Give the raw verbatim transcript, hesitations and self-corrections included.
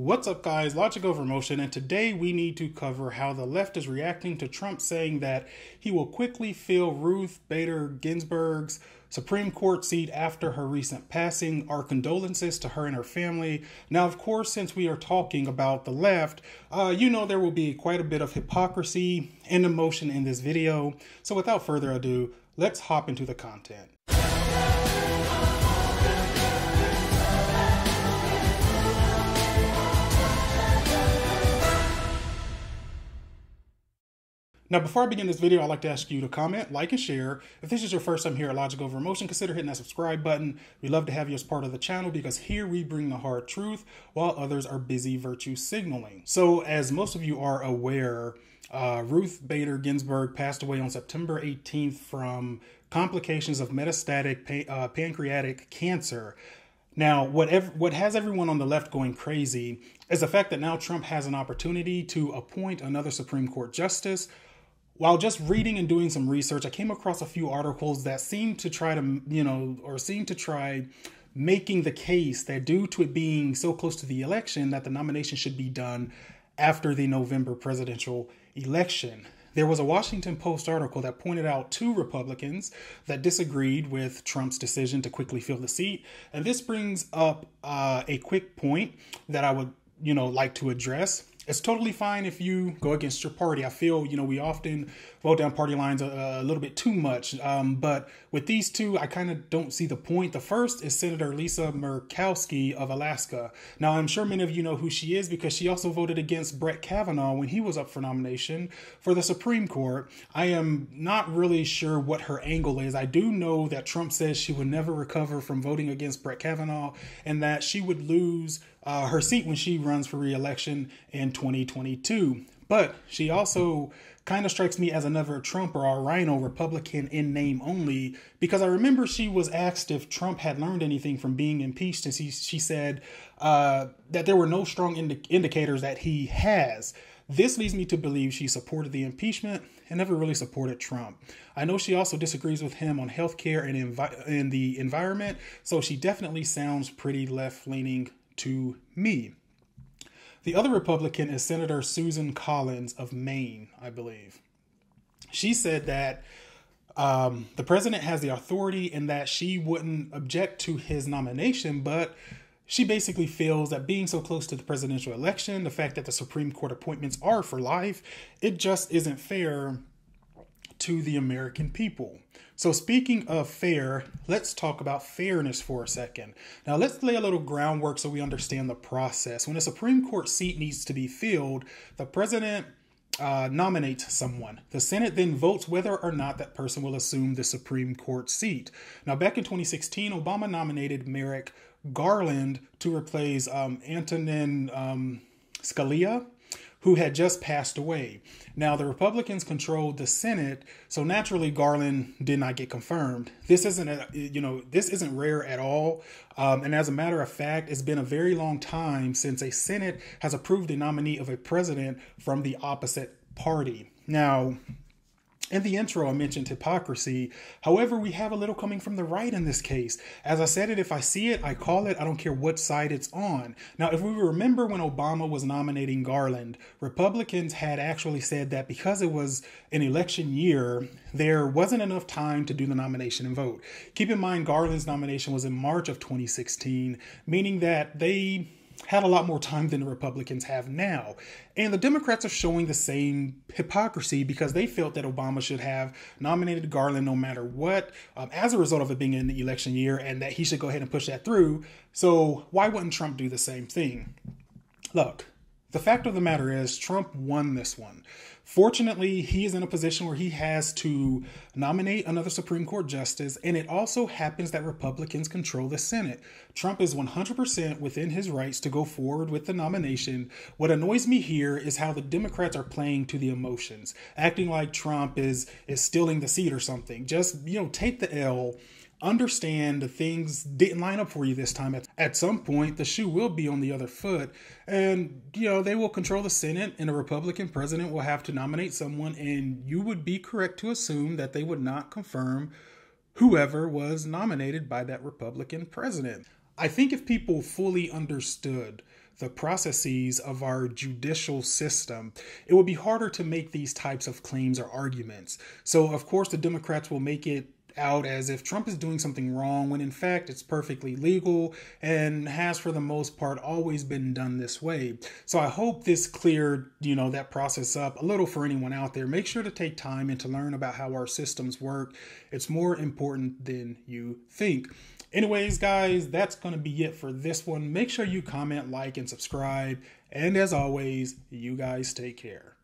What's up, guys? Logic over Emotion, and today we need to cover how the left is reacting to Trump saying that he will quickly fill Ruth Bader Ginsburg's Supreme Court seat after her recent passing. Our condolences to her and her family. Now, of course, since we are talking about the left, uh, you know there will be quite a bit of hypocrisy and emotion in this video. So without further ado, let's hop into the content. Now, before I begin this video, I'd like to ask you to comment, like, and share. If this is your first time here at Logic Over Emotion, consider hitting that subscribe button. We love to have you as part of the channel because here we bring the hard truth while others are busy virtue signaling. So, as most of you are aware, uh, Ruth Bader Ginsburg passed away on September eighteenth from complications of metastatic pa uh, pancreatic cancer. Now, whatever, what has everyone on the left going crazy is the fact that now Trump has an opportunity to appoint another Supreme Court justice. While just reading and doing some research, I came across a few articles that seem to try to, you know, or seem to try making the case that due to it being so close to the election that the nomination should be done after the November presidential election. There was a Washington Post article that pointed out two Republicans that disagreed with Trump's decision to quickly fill the seat. And this brings up uh, a quick point that I would, you know, like to address. It's totally fine if you go against your party. I feel, you know, we often vote down party lines a, a little bit too much. Um, but with these two, I kind of don't see the point. The first is Senator Lisa Murkowski of Alaska. Now, I'm sure many of you know who she is because she also voted against Brett Kavanaugh when he was up for nomination for the Supreme Court. I am not really sure what her angle is. I do know that Trump says she would never recover from voting against Brett Kavanaugh and that she would lose Uh, her seat when she runs for re-election in twenty twenty-two. But she also kind of strikes me as another Trump or a rhino Republican in name only, because I remember she was asked if Trump had learned anything from being impeached, and she, she said uh, that there were no strong indi indicators that he has. This leads me to believe she supported the impeachment and never really supported Trump. I know she also disagrees with him on healthcare and envi and the environment, so she definitely sounds pretty left-leaning to me. The other Republican is Senator Susan Collins of Maine, I believe. She said that um, the president has the authority and that she wouldn't object to his nomination, but she basically feels that being so close to the presidential election, the fact that the Supreme Court appointments are for life, it just isn't fair to the American people. So speaking of fair, let's talk about fairness for a second. Now let's lay a little groundwork so we understand the process. When a Supreme Court seat needs to be filled, the president uh, nominates someone. The Senate then votes whether or not that person will assume the Supreme Court seat. Now back in twenty sixteen, Obama nominated Merrick Garland to replace um, Antonin um, Scalia, who had just passed away. Now, the Republicans controlled the Senate, so naturally Garland did not get confirmed. This isn't, a, you know, this isn't rare at all. Um, and as a matter of fact, it's been a very long time since a Senate has approved a nominee of a president from the opposite party. Now, in the intro, I mentioned hypocrisy. However, we have a little coming from the right in this case. As I said it, if I see it, I call it. I don't care what side it's on. Now, if we remember when Obama was nominating Garland, Republicans had actually said that because it was an election year, there wasn't enough time to do the nomination and vote. Keep in mind, Garland's nomination was in March of twenty sixteen, meaning that they had a lot more time than the Republicans have now. And the Democrats are showing the same hypocrisy because they felt that Obama should have nominated Garland no matter what, um, as a result of it being in the election year, and that he should go ahead and push that through. So why wouldn't Trump do the same thing? Look, the fact of the matter is Trump won this one. Fortunately, he is in a position where he has to nominate another Supreme Court justice, and it also happens that Republicans control the Senate. Trump is one hundred percent within his rights to go forward with the nomination. What annoys me here is how the Democrats are playing to the emotions, acting like Trump is is stealing the seat or something. Just, you know, take the L. Understand the things didn't line up for you this time. At, at some point, the shoe will be on the other foot, and, you know, they will control the Senate, and a Republican president will have to nominate someone, and you would be correct to assume that they would not confirm whoever was nominated by that Republican president. I think if people fully understood the processes of our judicial system, it would be harder to make these types of claims or arguments. So, of course, the Democrats will make it out as if Trump is doing something wrong, when in fact it's perfectly legal and has for the most part always been done this way. So I hope this cleared, you know, that process up a little for anyone out there. Make sure to take time and to learn about how our systems work. It's more important than you think. Anyways, guys, that's going to be it for this one. Make sure you comment, like, and subscribe. And as always, you guys take care.